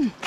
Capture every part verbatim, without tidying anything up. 부드러워.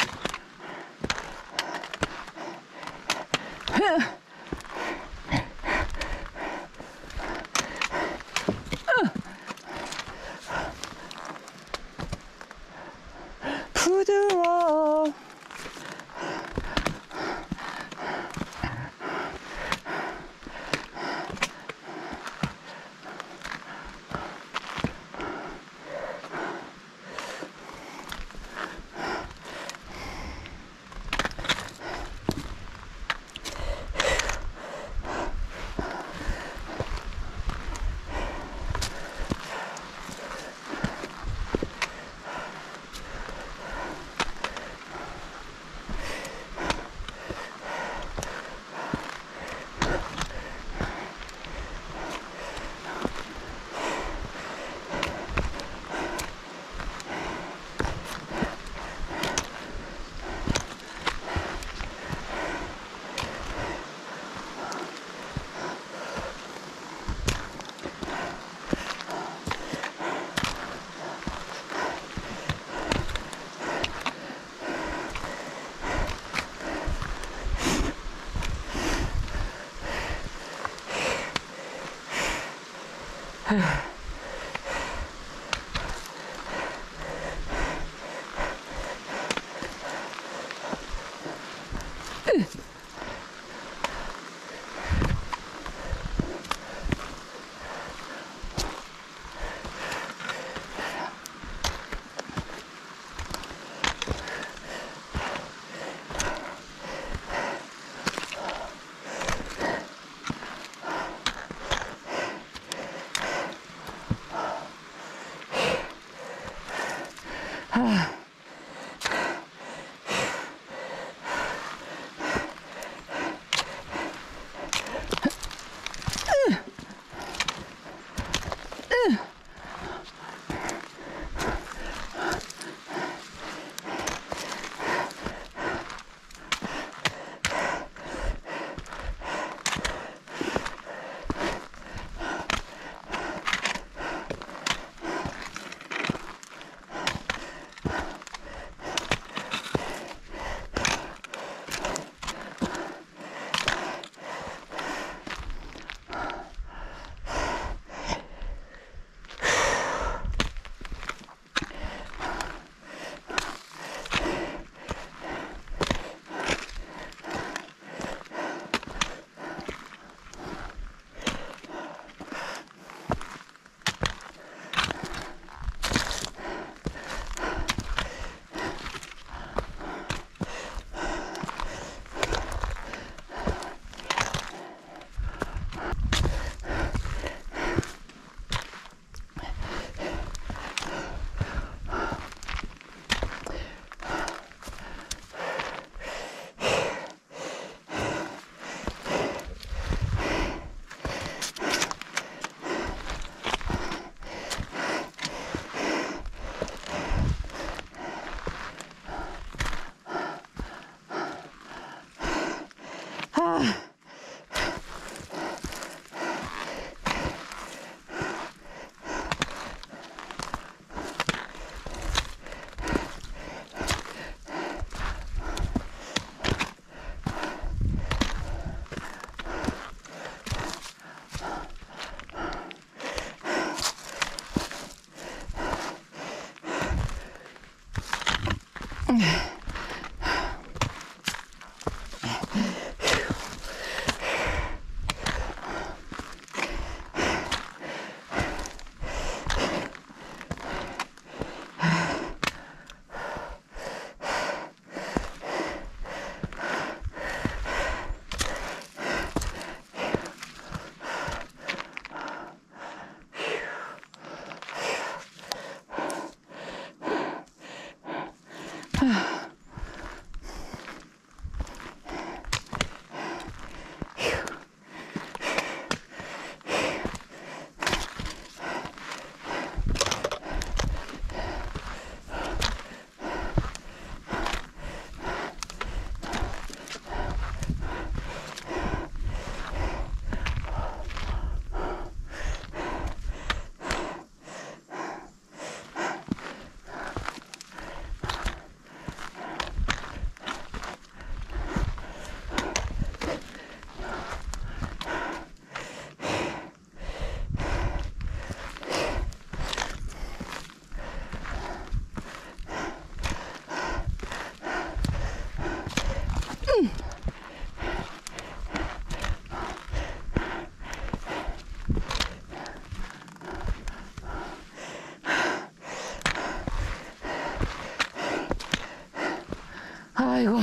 아이고,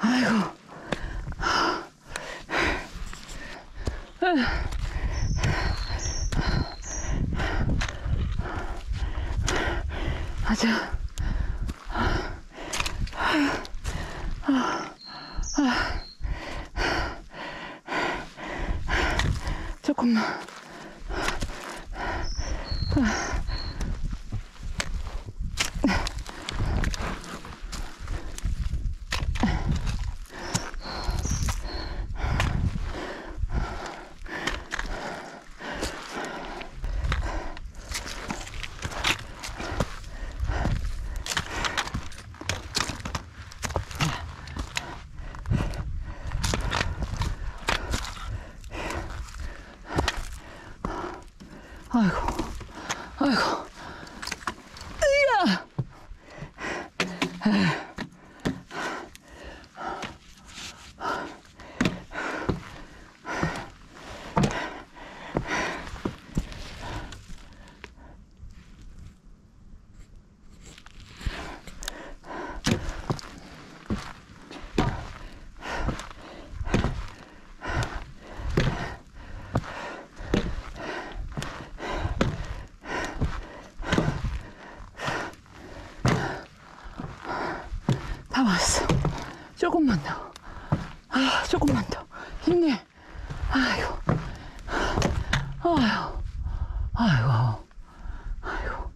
아이고. 아자. 조금만. 아이고, 아이고, 으야! 다 왔어. 조금만 더. 아, 조금만 더. 힘내. 아이고. 아이고. 아이고. 아이고.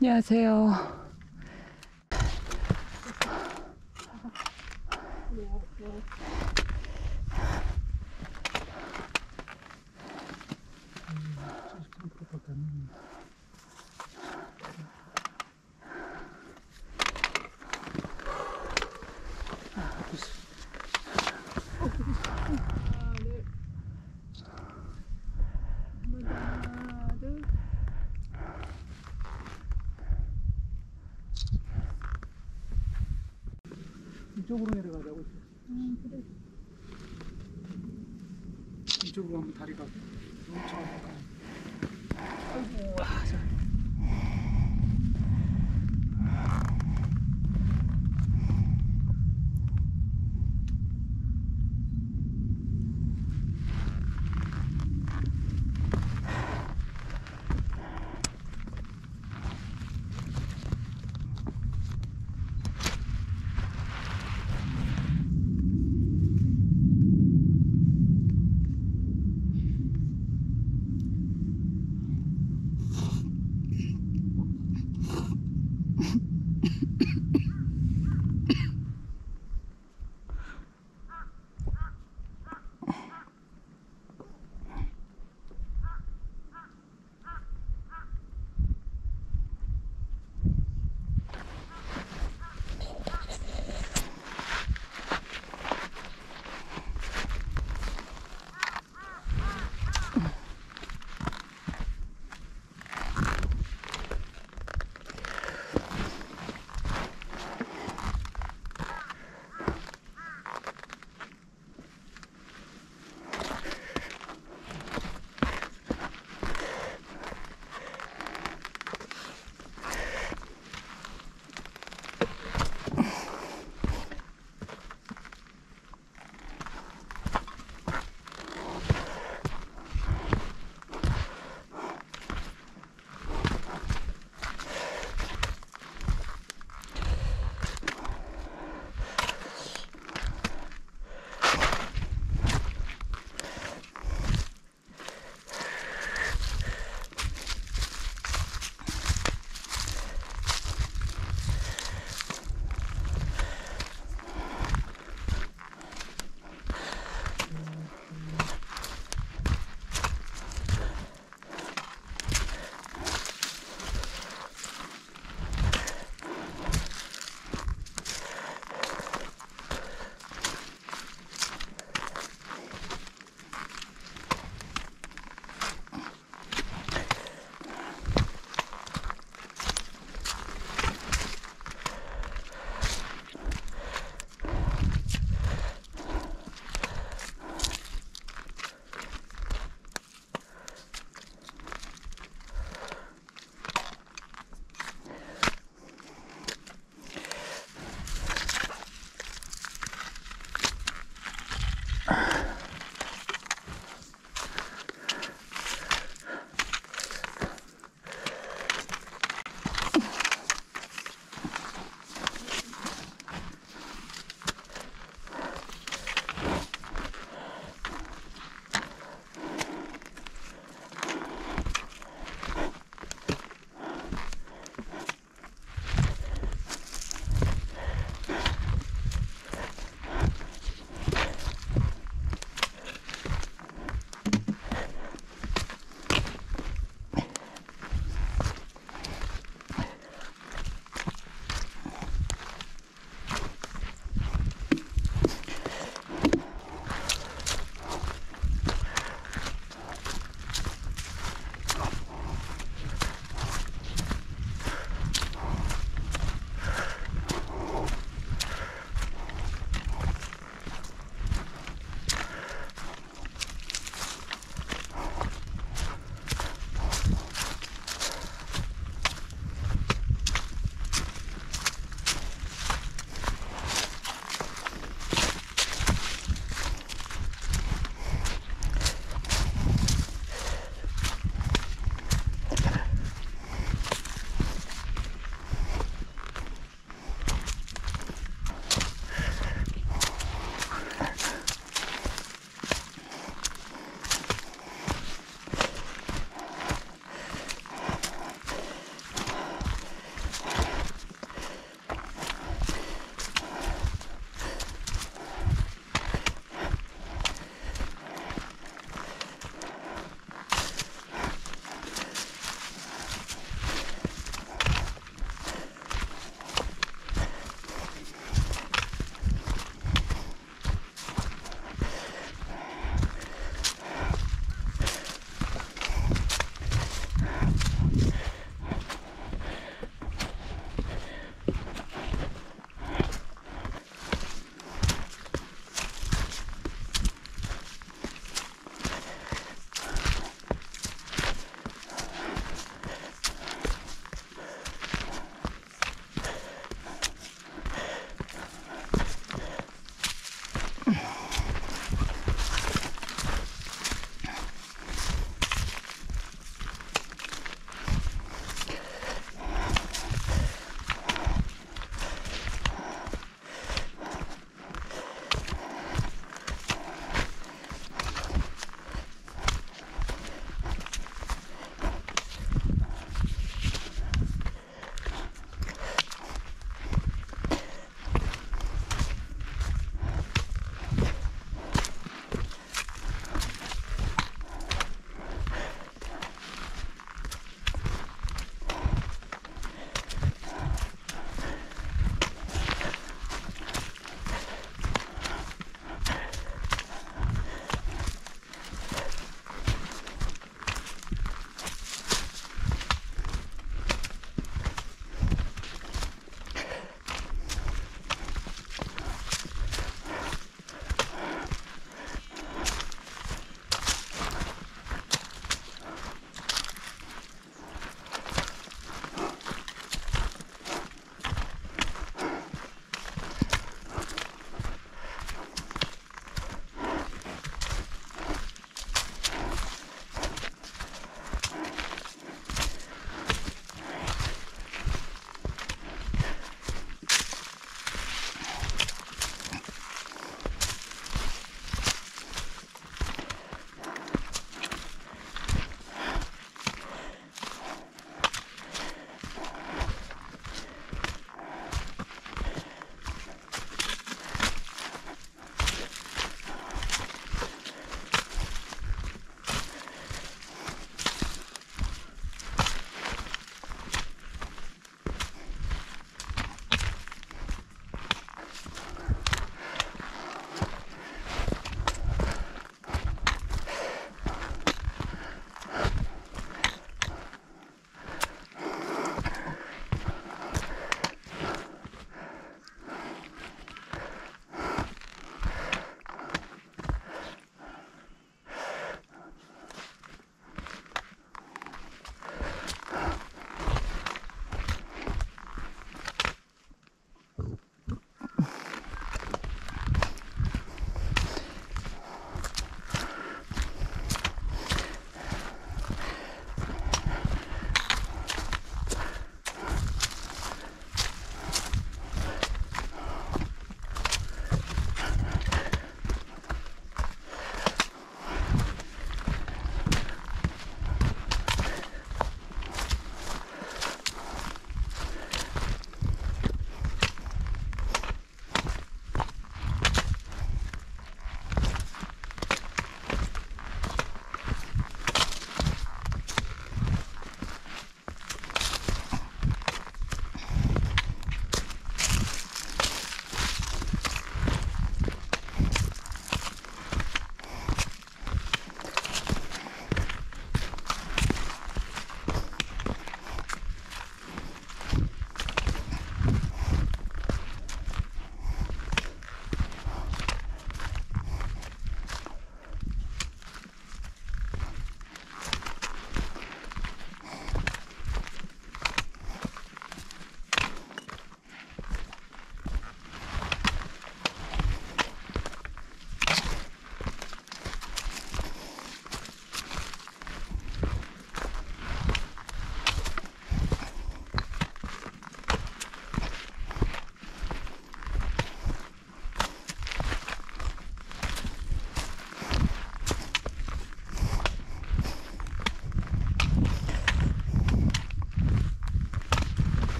안녕하세요. 이쪽으로 내려가자고. 음, 그래. 이쪽으로 가면 다리가 엄청 아파. 아이고.